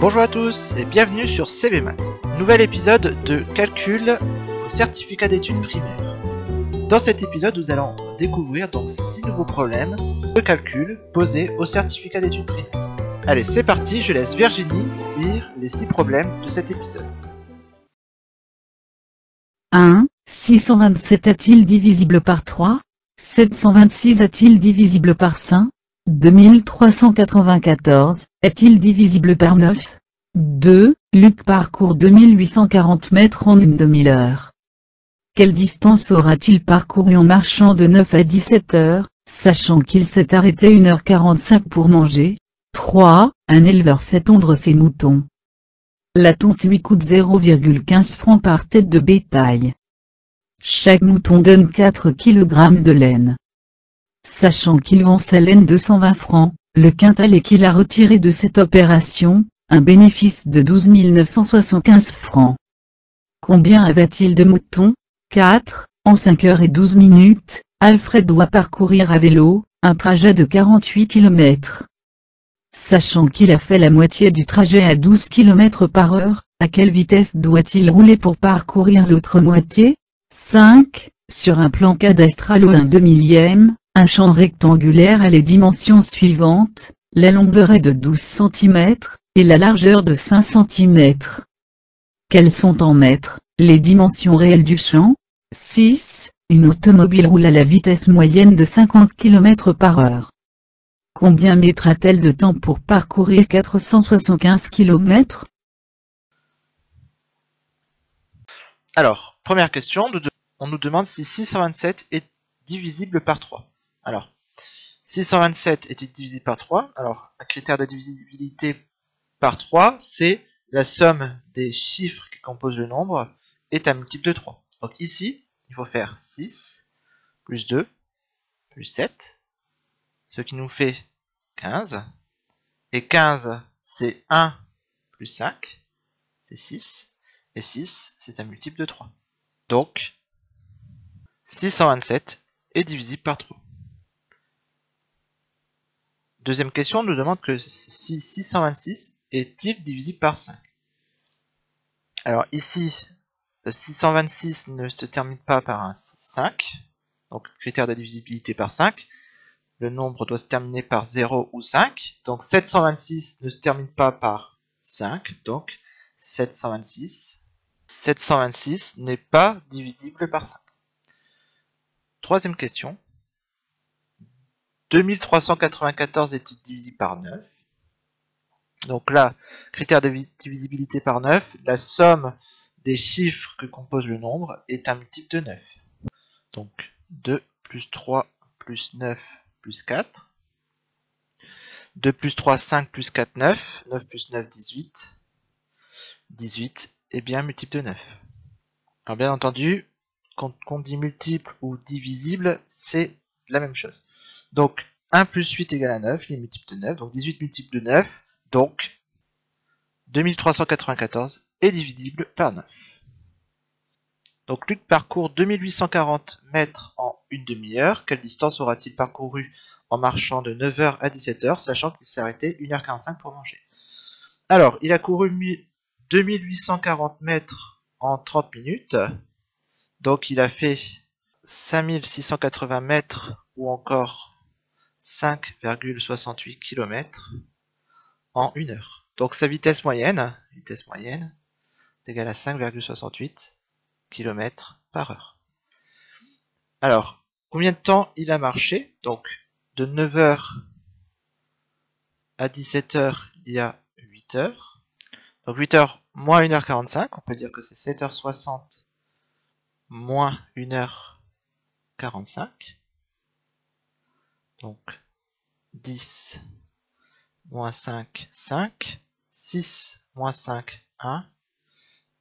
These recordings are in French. Bonjour à tous et bienvenue sur CBMaths, nouvel épisode de calcul au certificat d'études primaires. Dans cet épisode, nous allons découvrir donc 6 nouveaux problèmes de calcul posés au certificat d'études primaires. Allez, c'est parti, je laisse Virginie lire les 6 problèmes de cet épisode. 1. 627 a-t-il divisible par 3? 726 a-t-il divisible par 5? 2394, est-il divisible par 9? 2. Luc parcourt 2840 mètres en une demi-heure. Quelle distance aura-t-il parcouru en marchant de 9 à 17 heures, sachant qu'il s'est arrêté 1h45 pour manger? 3. Un éleveur fait tondre ses moutons. La tonte lui coûte 0,15 francs par tête de bétail. Chaque mouton donne 4 kg de laine. Sachant qu'il vend sa laine 220 francs, le quintal et qu'il a retiré de cette opération, un bénéfice de 12 975 francs. Combien avait-il de moutons? 4, en 5 h 12 min, Alfred doit parcourir à vélo, un trajet de 48 km. Sachant qu'il a fait la moitié du trajet à 12 km par heure, à quelle vitesse doit-il rouler pour parcourir l'autre moitié? 5, sur un plan cadastral ou 1/20e, un champ rectangulaire a les dimensions suivantes, la longueur est de 12 cm, et la largeur de 5 cm. Quelles sont en mètres, les dimensions réelles du champ? 6. Une automobile roule à la vitesse moyenne de 50 km par heure. Combien mettra-t-elle de temps pour parcourir 475 km? Alors, première question, on nous demande si 627 est divisible par 3. Alors, 627 est divisible par 3. Alors, un critère de divisibilité par 3, c'est la somme des chiffres qui composent le nombre est un multiple de 3. Donc ici, il faut faire 6 plus 2 plus 7, ce qui nous fait 15. Et 15, c'est 1 plus 5, c'est 6. Et 6, c'est un multiple de 3. Donc, 627 est divisible par 3. Deuxième question, on nous demande que si 626 est-il divisible par 5. Alors ici, 626 ne se termine pas par un 5, donc critère de divisibilité par 5. Le nombre doit se terminer par 0 ou 5, donc 726 ne se termine pas par 5, donc 726 n'est pas divisible par 5. Troisième question. 2394 est-il divisible par 9? Donc là, critère de divisibilité par 9, la somme des chiffres que compose le nombre est un multiple de 9. Donc 2 plus 3 plus 9 plus 4. 2 plus 3, 5 plus 4, 9. 9 plus 9, 18. 18 est bien multiple de 9. Alors bien entendu, quand on dit multiple ou divisible, c'est la même chose. Donc 1 plus 8 égale à 9, il est multiple de 9, donc 18 multiple de 9, donc 2394 est divisible par 9. Donc Luc parcourt 2840 mètres en une demi-heure, quelle distance aura-t-il parcouru en marchant de 9 h à 17 h, sachant qu'il s'est arrêté 1 h 45 pour manger? Alors, il a couru 2840 mètres en 30 minutes, donc il a fait 5680 mètres ou encore 5,68 km en 1 heure. Donc sa vitesse moyenne est égale à 5,68 km par heure. Alors, combien de temps il a marché? Donc de 9 h à 17 h, il y a 8 heures. Donc 8 heures moins 1 h 45, on peut dire que c'est 7 h 60 moins 1 h 45. Donc 10 moins 5, 5, 6 moins 5, 1,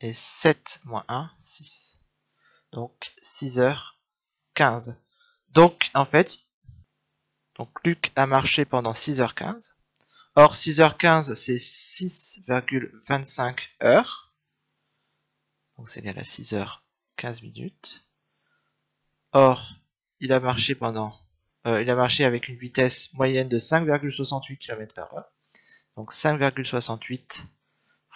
et 7 moins 1, 6. Donc 6 h 15. Donc en fait, Luc a marché pendant 6 h 15. Or 6 h 15, c'est 6,25 heures. Donc c'est égal à 6 h 15 minutes. Or, il a marché pendant... il a marché avec une vitesse moyenne de 5,68 km par heure. Donc 5,68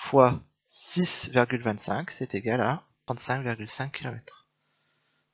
fois 6,25, c'est égal à 35,5 km.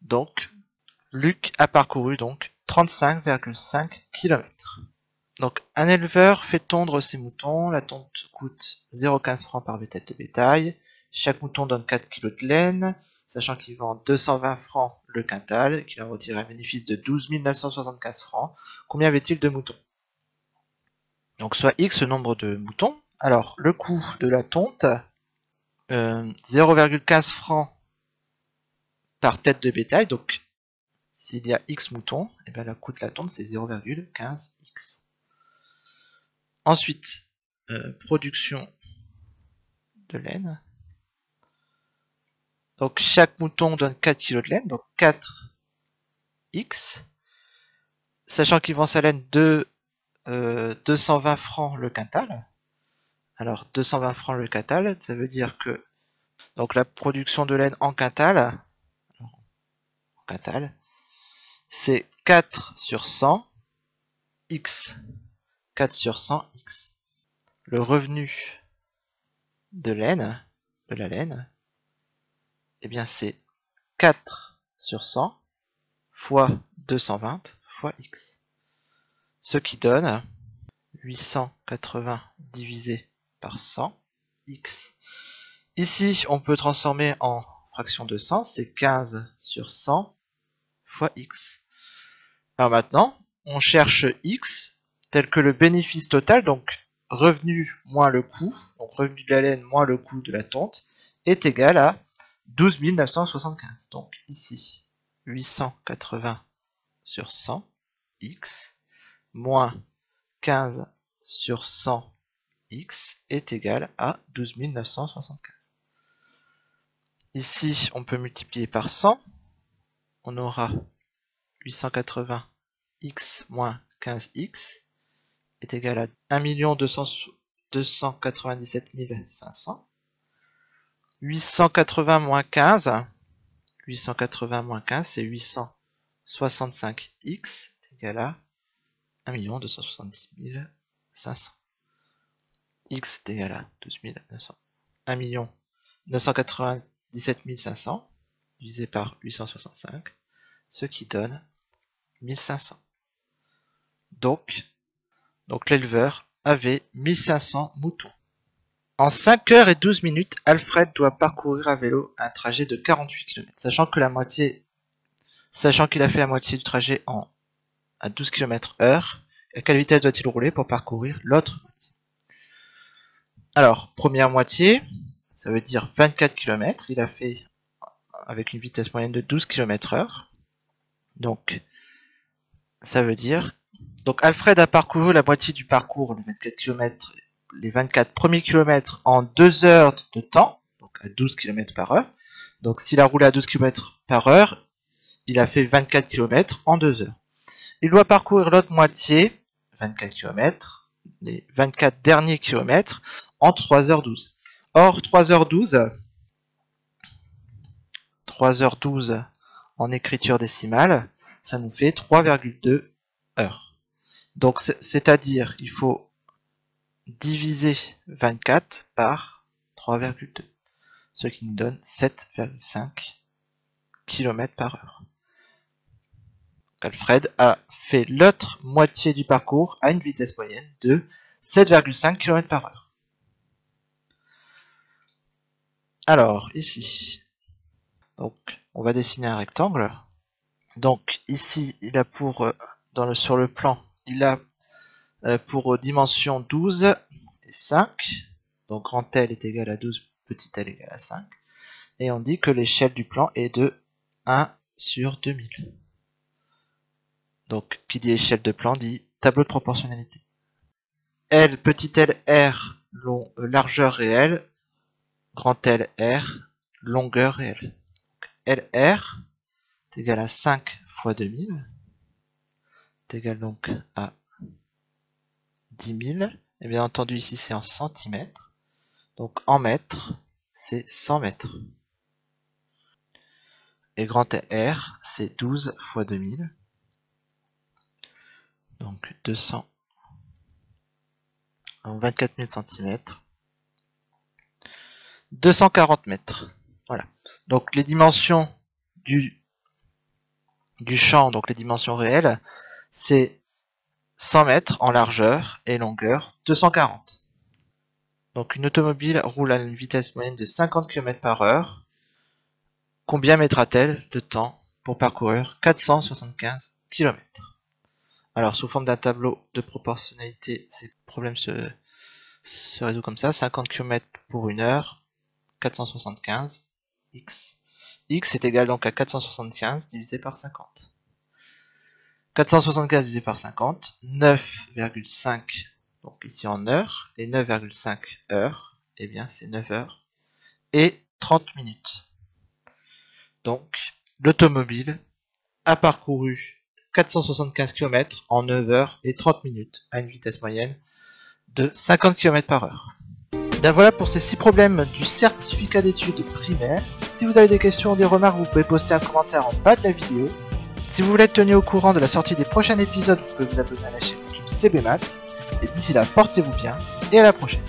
Donc, Luc a parcouru donc 35,5 km. Donc, un éleveur fait tondre ses moutons, la tonte coûte 0,15 francs par tête de bétail, chaque mouton donne 4 kg de laine, sachant qu'il vend 220 francs le quintal, et qu'il a retiré un bénéfice de 12 975 francs. Combien avait-il de moutons? Donc soit X nombre de moutons. Alors le coût de la tonte, 0,15 francs par tête de bétail, donc s'il y a X moutons, et bien le coût de la tonte c'est 0,15X. Ensuite, production de laine. Donc chaque mouton donne 4 kg de laine, donc 4X, sachant qu'il vend sa laine de 220 francs le quintal. Alors 220 francs le quintal, ça veut dire que donc la production de laine en quintal c'est 4 sur 100 X. 4 sur 100 X. Le revenu de laine, de la laine, eh bien c'est 4 sur 100 fois 220 fois X. Ce qui donne 880 divisé par 100, X. Ici, on peut transformer en fraction de 100, c'est 15 sur 100 fois X. Alors maintenant, on cherche X tel que le bénéfice total, donc revenu moins le coût, donc revenu de la laine moins le coût de la tonte, est égal à 12 975. Donc ici, 880 sur 100, X, moins 15 sur 100 X est égal à 12 975. Ici, on peut multiplier par 100. On aura 880 X moins 15 X est égal à 1 297 500. 880 moins 15, 880 moins 15, c'est 865 X est égal à 1 270 500. X est égal à 1 997 500 divisé par 865, ce qui donne 1500. Donc l'éleveur avait 1500 moutons. En 5 h et 12 min, Alfred doit parcourir à vélo un trajet de 48 km, sachant qu'il a fait la moitié du trajet en à 12 km/h, à quelle vitesse doit-il rouler pour parcourir l'autre moitié? Alors, première moitié, ça veut dire 24 km, il a fait avec une vitesse moyenne de 12 km/h. Donc, ça veut dire... Donc, Alfred a parcouru la moitié du parcours, les 24 premiers kilomètres en 2 heures de temps, donc à 12 km/h. Donc, s'il a roulé à 12 km/h, il a fait 24 km en 2 heures. Il doit parcourir l'autre moitié, 24 km, les 24 derniers kilomètres, en 3 h 12. Or, 3 h 12 en écriture décimale, ça nous fait 3,2 heures. Donc, c'est-à-dire qu'il faut diviser 24 par 3,2, ce qui nous donne 7,5 km/h. Alfred a fait l'autre moitié du parcours à une vitesse moyenne de 7,5 km/h. Alors, ici, donc, on va dessiner un rectangle. Donc, ici, il a sur le plan, il a pour dimension 12 et 5. Donc, grand L est égal à 12, petit L égale à 5. Et on dit que l'échelle du plan est de 1 sur 2000. Donc, qui dit échelle de plan dit tableau de proportionnalité. L, petit L, R, largeur réelle, grand L, R, longueur réelle. Donc, LR est égal à 5 fois 2000, est égal donc à 10 000. Et bien entendu, ici c'est en centimètres. Donc, en mètres, c'est 100 mètres. Et grand R, c'est 12 fois 2000. Donc 200 en 24 000 cm 240 mètres. Voilà. Donc les dimensions du champ, donc les dimensions réelles, c'est 100 mètres en largeur et longueur 240. Donc une automobile roule à une vitesse moyenne de 50 km/h. Combien mettra-t-elle de temps pour parcourir 475 km? Alors sous forme d'un tableau de proportionnalité, ces problèmes se résout comme ça. 50 km pour 1 heure, 475, x. X est égal donc à 475 divisé par 50. 475 divisé par 50, 9,5, donc ici en heures, et 9,5 heures, et eh bien c'est 9 heures, et 30 minutes. Donc l'automobile a parcouru 475 km en 9 heures et 30 minutes, à une vitesse moyenne de 50 km/h. Bien voilà pour ces 6 problèmes du certificat d'études primaires. Si vous avez des questions ou des remarques, vous pouvez poster un commentaire en bas de la vidéo. Si vous voulez être tenu au courant de la sortie des prochains épisodes, vous pouvez vous abonner à la chaîne YouTube CBMaths. Et d'ici là, portez-vous bien et à la prochaine.